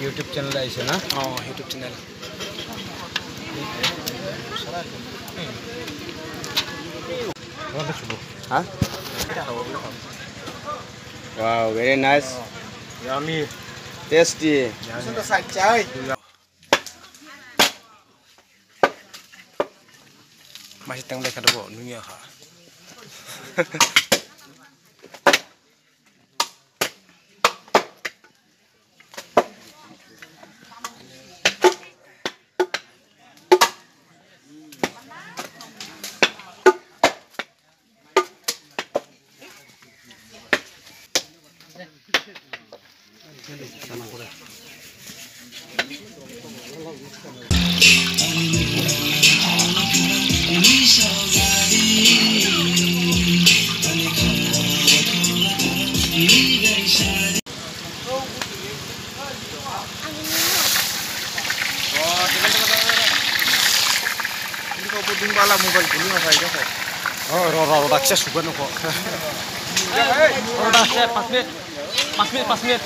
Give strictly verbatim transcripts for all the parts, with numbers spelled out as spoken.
YouTube channel is na? Oh, YouTube channel. Huh? Wow, very nice. Yummy. Tasty. Masih tengah dekat bawah dunia ha. Saya suka nukok. Roda saya pas minit, pas minit, pas minit.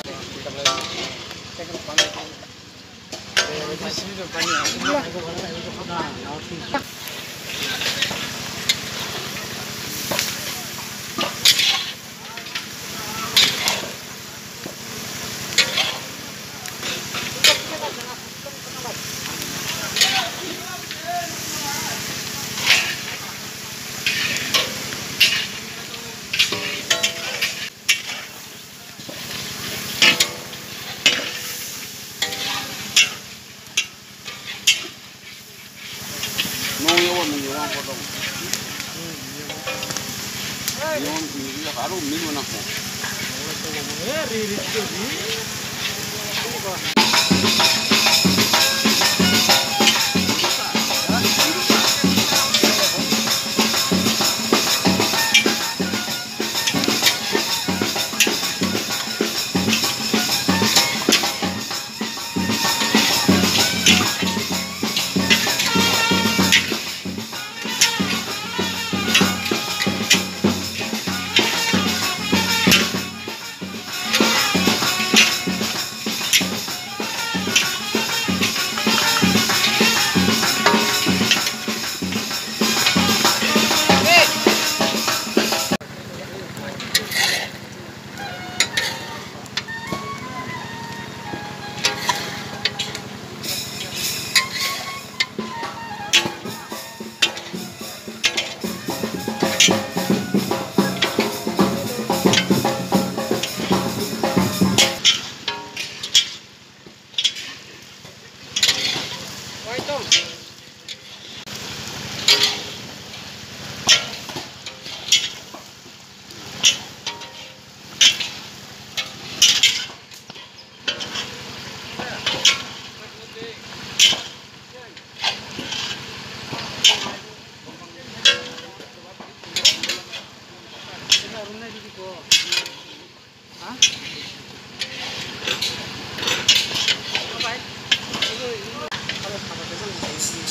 Thank you.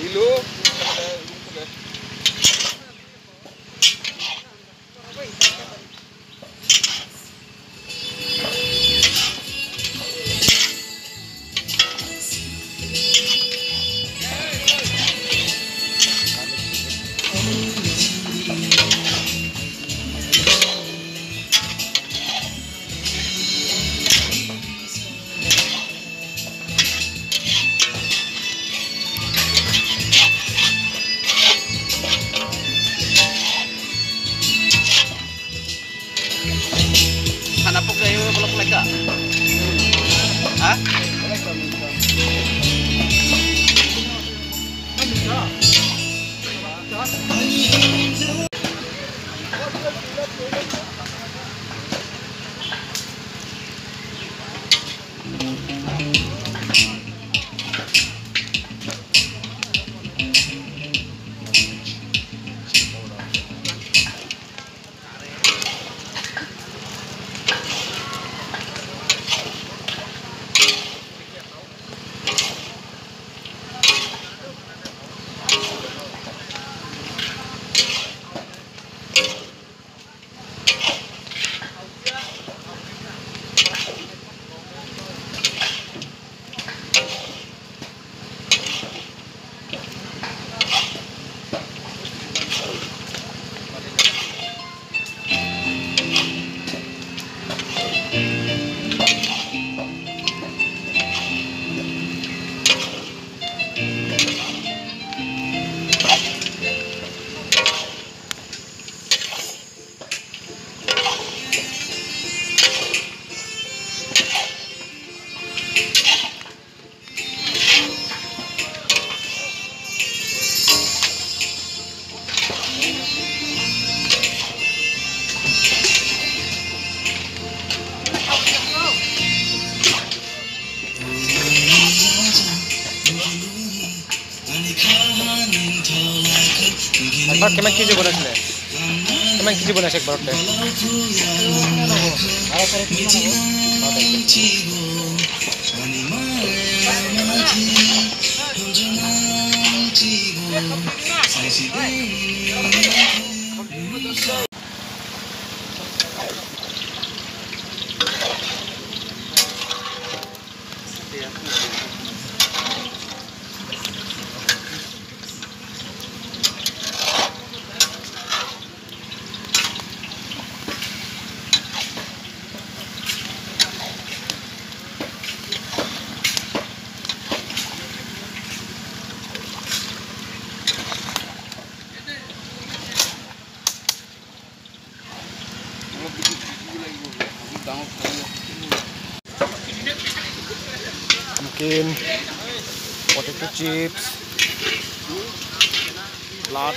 কেমন কিছু বলেছিলে কেমন কিছু বলেছে একবার ওটা আর করে কিছু না Chicken, potato chips, lot.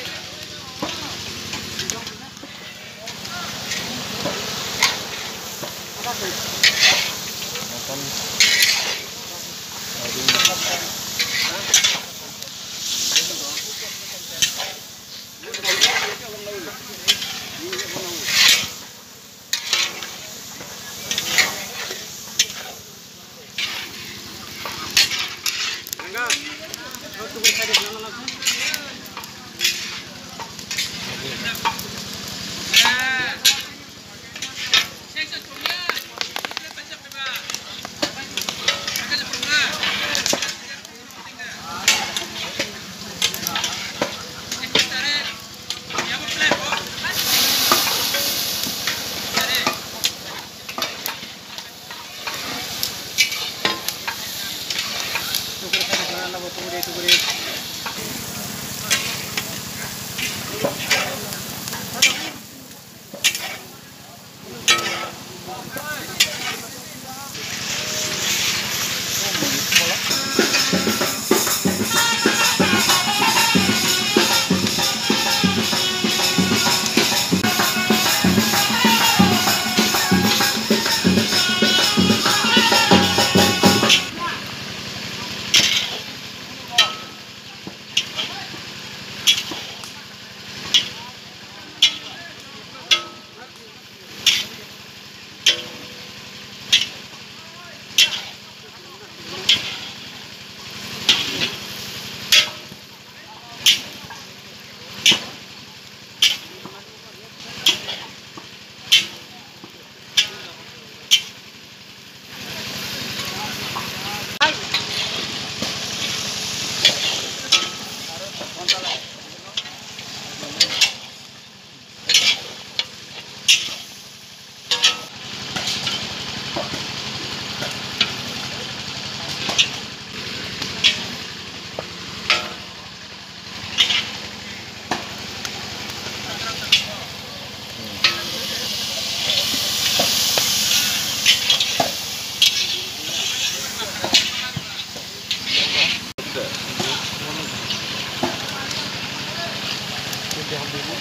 kia không đi nữa.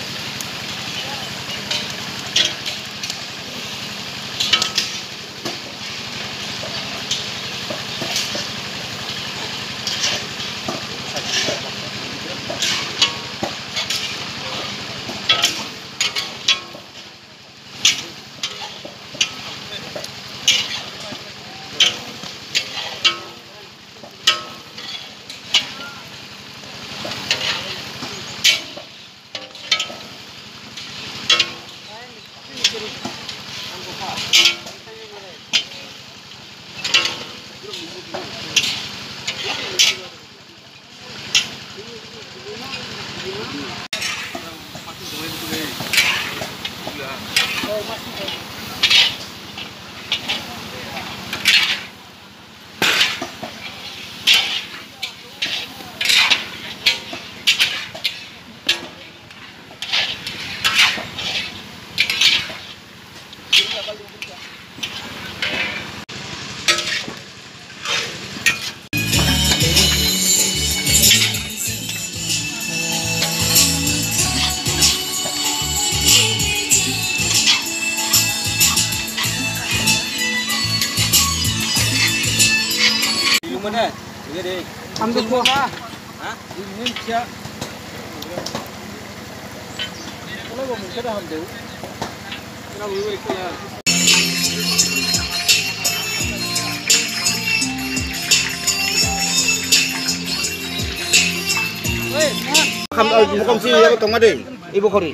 Ăn được không? Hả? Mình chưa. Cái này của mình sẽ làm được. Cái này vui kia. Không ơi, không gì đâu, không có gì. Ibu Khori.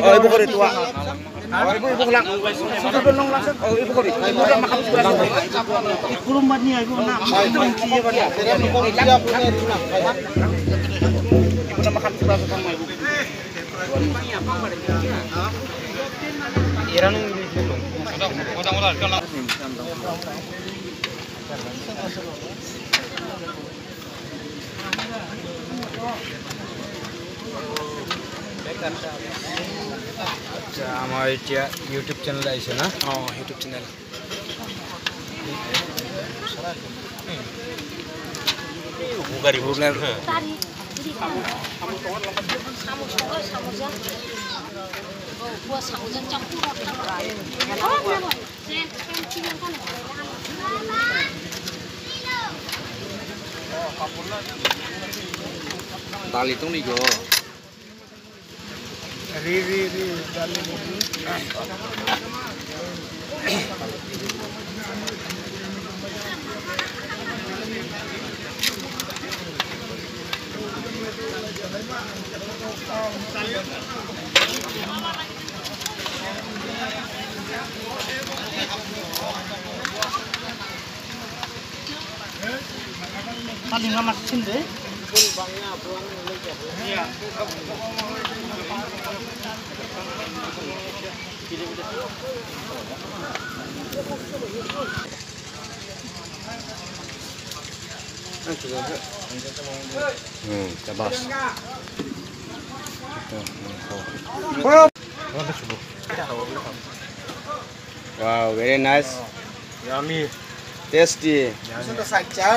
Ờ Ibu Khori tua. Ờ Ibu Ibu Lang. Sudah belum langsung. Ờ Ibu Khori. Ibu dah makan sudah. Belum matnya Ibu nak. Itu dia pada. Ibu Khori dia punya tu nak. Ibu dah makan sudah sama Ibu. Iran yang di situ. Kodang kodang kalau. अच्छा हमारे क्या YouTube channel है इसमें ना हाँ YouTube channel बुगारी बुगारी ताली तो नहीं गो री री री डालने को पानी का मशीन दे Wow, very nice. Yummy. Tasty.